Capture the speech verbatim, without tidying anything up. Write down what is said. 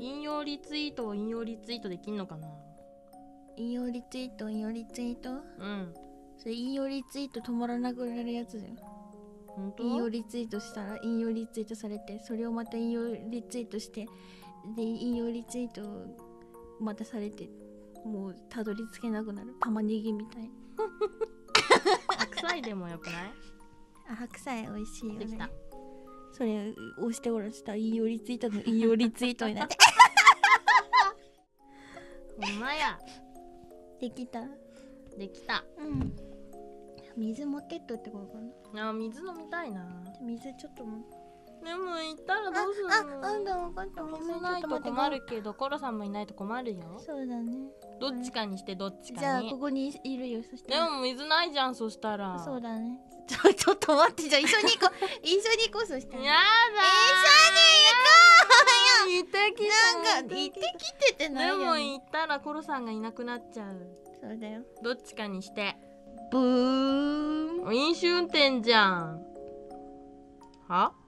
引用リツイートを引用リツイートできんのかな。引用リツイート引用リツイート、うん、それ引用リツイート止まらなくなるやつだよ。本当？引用リツイートしたら引用リツイートされて、それをまた引用リツイートして、で引用リツイートまたされて、もうたどり着けなくなる。玉ねぎみたい。白菜でもよくない？あ、白菜美味しいよね。できた。それ押しておらした引用リツイートの引用リツイートになって。ほんまや。できた。できた。うん。水持ってっとってこうかな。あ、水飲みたいな。水ちょっとも。でも行ったらどうするの？あ、あんだ分かった。水ないと困るけど、コロさんもいないと困るよ。そうだね。どっちかにしてどっちかに。じゃあここにいるよ。そしたら。でも水ないじゃん。そしたら。そうだね。ちょ、ちょっと待って、じゃあ一緒に行こう。一緒に行こう。そしたら。やだー。一緒に行こうよ。行ってきた。なんか行ってきててないよね。でも行ったらコロさんがいなくなっちゃう。そうだよ。どっちかにして。ブーン。飲酒運転じゃん。は？